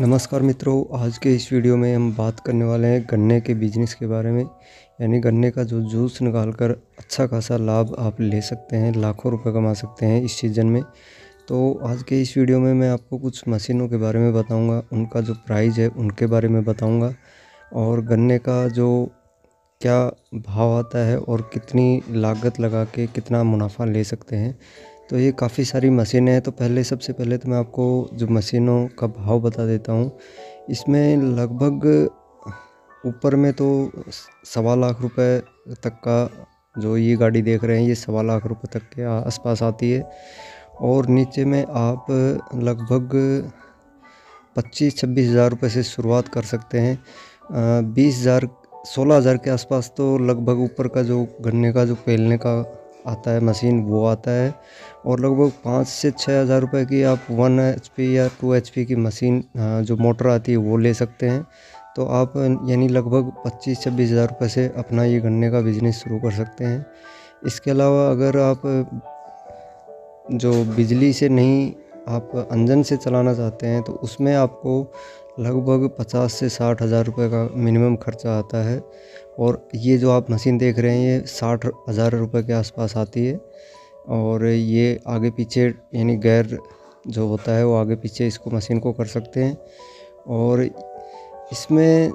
नमस्कार मित्रों, आज के इस वीडियो में हम बात करने वाले हैं गन्ने के बिजनेस के बारे में। यानी गन्ने का जो जूस निकालकर अच्छा खासा लाभ आप ले सकते हैं, लाखों रुपए कमा सकते हैं इस सीज़न में। तो आज के इस वीडियो में मैं आपको कुछ मशीनों के बारे में बताऊंगा, उनका जो प्राइस है उनके बारे में बताऊँगा, और गन्ने का जो क्या भाव आता है और कितनी लागत लगा के कितना मुनाफा ले सकते हैं। तो ये काफ़ी सारी मशीनें हैं। तो सबसे पहले तो मैं आपको जो मशीनों का भाव बता देता हूँ। इसमें लगभग ऊपर में तो 1.25 लाख रुपए तक का, जो ये गाड़ी देख रहे हैं, ये 1.25 लाख रुपए तक के आसपास आती है। और नीचे में आप लगभग 25-26 हज़ार रुपये से शुरुआत कर सकते हैं। 16 हज़ार के आसपास तो लगभग ऊपर का जो गन्ने का जो पेलने का आता है मशीन वो आता है। और लगभग 5 से 6 हज़ार रुपये की आप 1 HP या 2 HP की मशीन जो मोटर आती है वो ले सकते हैं। तो आप यानी लगभग 25-26 हज़ार रुपये से अपना ये गन्ने का बिज़नेस शुरू कर सकते हैं। इसके अलावा अगर आप जो बिजली से नहीं, आप इंजन से चलाना चाहते हैं, तो उसमें आपको लगभग 50 से 60 हज़ार रुपये का मिनिमम खर्चा आता है। और ये जो आप मशीन देख रहे हैं ये 60 हज़ार रुपये के आसपास आती है। और ये आगे पीछे यानी गियर जो होता है वो आगे पीछे इसको मशीन को कर सकते हैं। और इसमें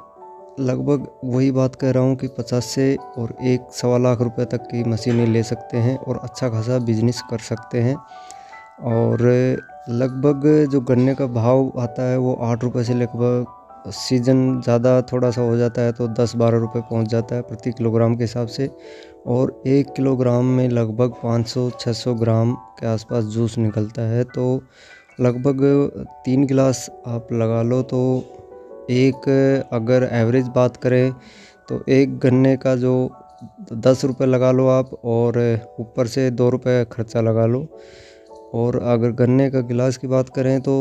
लगभग वही बात कह रहा हूँ कि 50 से और 1-1.25 लाख रुपये तक की मशीनें ले सकते हैं और अच्छा खासा बिजनेस कर सकते हैं। और लगभग जो गन्ने का भाव आता है वो 8 रुपये से लगभग, सीज़न ज़्यादा थोड़ा सा हो जाता है तो 10-12 रुपये पहुंच जाता है प्रति किलोग्राम के हिसाब से। और 1 किलोग्राम में लगभग 500-600 ग्राम के आसपास जूस निकलता है। तो लगभग 3 गिलास आप लगा लो तो एक, अगर एवरेज बात करें तो एक गन्ने का जो 10 रुपये लगा लो आप, और ऊपर से 2 रुपये खर्चा लगा लो। और अगर गन्ने का गिलास की बात करें तो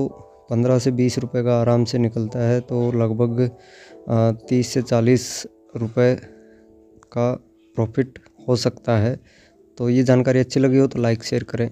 15 से 20 रुपए का आराम से निकलता है। तो लगभग 30 से 40 रुपए का प्रॉफिट हो सकता है। तो ये जानकारी अच्छी लगी हो तो लाइक शेयर करें।